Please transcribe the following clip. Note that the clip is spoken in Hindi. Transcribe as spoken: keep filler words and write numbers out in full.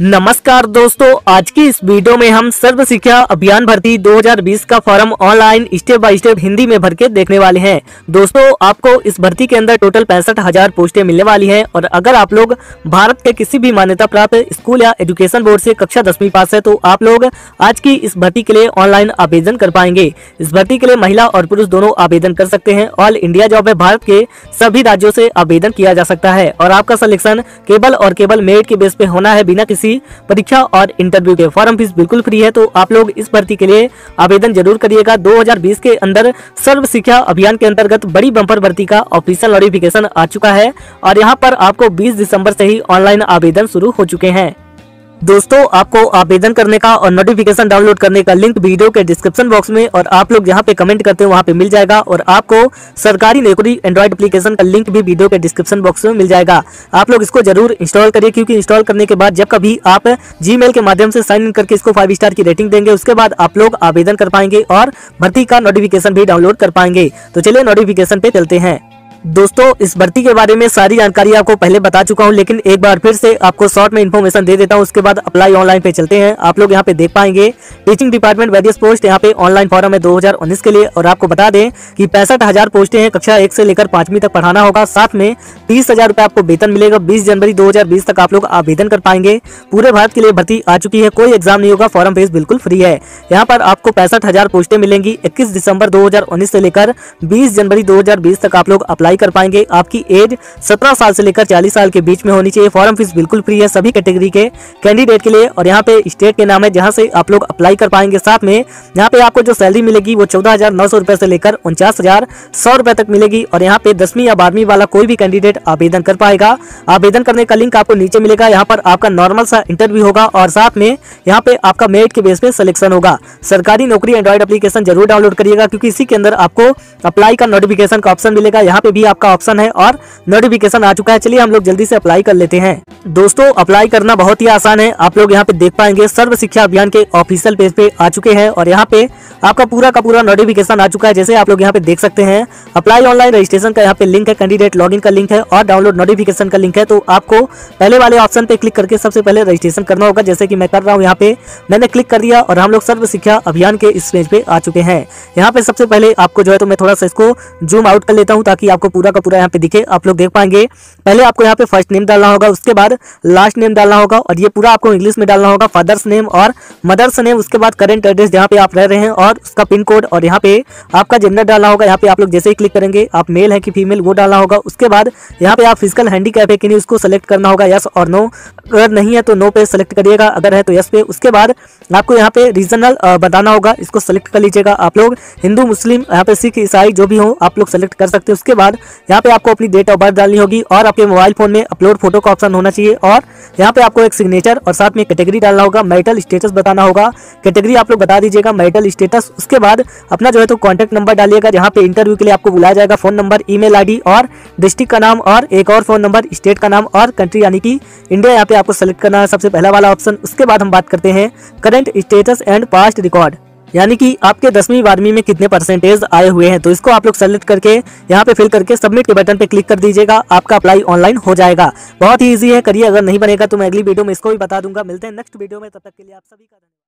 नमस्कार दोस्तों, आज की इस वीडियो में हम सर्वशिक्षा अभियान भर्ती दो हज़ार बीस का form online step by step Hindi में भर के देखने वाले हैं। दोस्तों, आपको इस भर्ती के अंदर टोटल पैंसठ हजार पोस्टें मिलने वाली हैं और अगर आप लोग भारत के किसी भी मान्यता प्राप्त स्कूल या एजुकेशन बोर्ड से कक्षा दसवीं पास है तो आप लोग आज की इस भर्ती के लिए ऑनलाइन आवेदन कर पाएंगे। इस भर्ती के लिए महिला और पुरुष दोनों आवेदन कर सकते हैं। ऑल इंडिया जॉब है, भारत के सभी राज्यों से आवेदन किया जा सकता है और आपका सिलेक्शन केवल और केवल मेरिट के बेस पे होना है, बिना किसी परीक्षा और इंटरव्यू के। फॉर्म फीस बिल्कुल फ्री है, तो आप लोग इस भर्ती के लिए आवेदन जरूर करिएगा। दो हज़ार बीस के अंदर सर्वशिक्षा अभियान के अंतर्गत बड़ी बंपर भर्ती का ऑफिशियल नोटिफिकेशन आ चुका है और यहां पर आपको बीस दिसंबर से ही ऑनलाइन आवेदन शुरू हो चुके हैं। दोस्तों, आपको आवेदन करने का और नोटिफिकेशन डाउनलोड करने का लिंक वीडियो के डिस्क्रिप्शन बॉक्स में और आप लोग जहां पे कमेंट करते हो वहां पे मिल जाएगा और आपको सरकारी नौकरी एंड्रॉइड एप्लीकेशन का लिंक भी वीडियो के डिस्क्रिप्शन बॉक्स में मिल जाएगा। आप लोग इसको जरूर इंस्टॉल करिए, क्योंकि इंस्टॉल करने के बाद जब कभी आप जीमेल के माध्यम से साइन इन करके इसको फाइव स्टार की रेटिंग देंगे, उसके बाद आप लोग आवेदन कर पाएंगे और भर्ती का नोटिफिकेशन भी डाउनलोड कर पाएंगे। तो चलिए नोटिफिकेशन पे चलते हैं। दोस्तों, इस भर्ती के बारे में सारी जानकारी आपको पहले बता चुका हूं, लेकिन एक बार फिर से आपको शॉर्ट में इन्फॉर्मेशन दे देता हूं। उसके बाद अप्लाई ऑनलाइन पे चलते हैं। आप लोग यहां पे देख पाएंगे टीचिंग डिपार्टमेंट वेरियस पोस्ट, यहां पे ऑनलाइन फॉर्म है दो हज़ार उन्नीस के लिए। और आपको बता दें कि पैंसठ हजार पोस्टें हैं, कक्षा एक से लेकर पांचवीं तक पढ़ाना होगा। साथ में तीस हजार रूपए आपको वेतन मिलेगा। बीस जनवरी दो हजार बीस तक आप लोग आवेदन कर पाएंगे। पूरे भारत के लिए भर्ती आ चुकी है, कोई एग्जाम नहीं होगा। फॉर्म फीस बिल्कुल फ्री है। यहाँ पर आपको पैंसठ हजार पोस्टें मिलेंगी। इक्कीस दिसंबर दो हजार उन्नीस से लेकर बीस जनवरी दो हजार बीस तक आप लोग कर पाएंगे। आपकी एज सत्रह साल से लेकर चालीस साल के बीच में होनी चाहिए। फॉर्म फीस बिल्कुल फ्री है सभी कैटेगरी के कैंडिडेट के लिए। और यहाँ पे स्टेट के नाम है जहाँ से आप लोग अप्लाई कर पाएंगे। साथ में यहाँ पे आपको जो सैलरी मिलेगी वो चौदह हजार नौ सौ रुपए से लेकर उनचास हजार सौ रुपए तक मिलेगी। और यहाँ पे दसवीं या बारहवीं वाला कोई भी कैंडिडेट आवेदन कर पाएगा। आवेदन करने का लिंक आपको नीचे मिलेगा। यहाँ पर आपका नॉर्मल सा इंटरव्यू होगा और साथ में यहाँ पे आपका मेरिट के बेस पे सिलेक्शन होगा। सरकारी नौकरी एंड्रॉइड एप्लीकेशन जरूर डाउनलोड करिएगा, क्योंकि इसी के अंदर आपको अप्लाई का नोटिफिकेशन का ऑप्शन मिलेगा। यहाँ पे भी आपका ऑप्शन है और नोटिफिकेशन आ चुका है। चलिए हम लोग जल्दी से अप्लाई कर लेते हैं। दोस्तों, अप्लाई करना बहुत ही आसान है। आप लोग यहाँ पे देख पाएंगे सर्व शिक्षा अभियान के ऑफिशियल पेज पे आ चुके हैं और यहाँ पे आपका पूरा का पूरा नोटिफिकेशन आ चुका है, जैसे आप लोग यहाँ पे देख सकते हैं। अप्लाई ऑनलाइन रजिस्ट्रेशन का यहाँ पे लिंक है, कैंडिडेट लॉगिन का लिंक है और डाउनलोड नोटिफिकेशन का लिंक है। तो आपको पहले वाले ऑप्शन पे क्लिक करके सबसे पहले रजिस्ट्रेशन करना होगा, जैसे की मैं कर रहा हूँ। यहाँ पे मैंने क्लिक कर दिया और हम लोग सर्व शिक्षा अभियान के इस पेज पे आ चुके हैं। यहाँ पे सबसे पहले आपको जो है तो मैं थोड़ा सा इसको जूम आउट कर लेता हूँ ताकि आपको पूरा का पूरा यहाँ पे दिखे। आप लोग देख पाएंगे पहले आपको यहाँ पे फर्स्ट नेम डालना होगा, उसके बाद लास्ट नेम डालना होगा और ये पूरा आपको इंग्लिश में डालना होगा। फादर्स नेम और मदर्स नेम, उसके बाद करंट एड्रेस जहाँ पे आप रह रहे हैं और उसका पिन कोड और यहाँ पे आपका जेंडर डालना होगा। यहाँ पे आप लोग जैसे ही क्लिक करेंगे आप मेल है कि फीमेल वो डालना होगा। उसके बाद यहाँ पे आप फिजिकल हैंडीकैप है कि नहीं उसको सेलेक्ट करना होगा, यस और नो। अगर नहीं है तो नो पे सेलेक्ट करिएगा, अगर है तो यस पे। उसके बाद आपको यहाँ पे रीजनल बताना होगा, इसको सेलेक्ट कर लीजिएगा। आप लोग हिंदू मुस्लिम यहाँ पे सिख ईसाई जो भी हो आप लोग सेलेक्ट कर सकते हो। उसके बाद यहाँ पे आपको अपनी डेट ऑफ बर्थ डालनी होगी और आपके मोबाइल फोन में अपलोड फोटो का ऑप्शन होना चाहिए और यहाँ पे आपको एक सिग्नेचर और साथ में कैटेगरी डालना होगा। मैरिटल स्टेटस बताना होगा, कैटेगरी आप लोग बता दीजिएगा मैरिटल स्टेटस। उसके बाद अपना जो है तो कॉन्टैक्ट नंबर डालिएगा, जहाँ पे इंटरव्यू के लिए आपको बुलाया जाएगा। फोन नंबर, ईमेल आईडी और डिस्ट्रिक्ट का नाम और एक और फोन नंबर, स्टेट का नाम और कंट्री यानी कि इंडिया यहाँ पे आपको सेलेक्ट करना है सबसे पहला वाला ऑप्शन। उसके बाद हम बात करते हैं current status and past record, यानी कि आपके दसवीं बारहवीं में कितने परसेंटेज आए हुए हैं। तो इसको आप लोग सेलेक्ट करके यहाँ पे फिल करके सबमिट के बटन पे क्लिक कर दीजिएगा। आपका अप्लाई ऑनलाइन हो जाएगा। बहुत ही ईजी है, करिए। अगर नहीं बनेगा तो मैं अगली वीडियो में इसको भी बता दूंगा। मिलते हैं नेक्स्ट वीडियो में, तब तक के लिए आप सभी का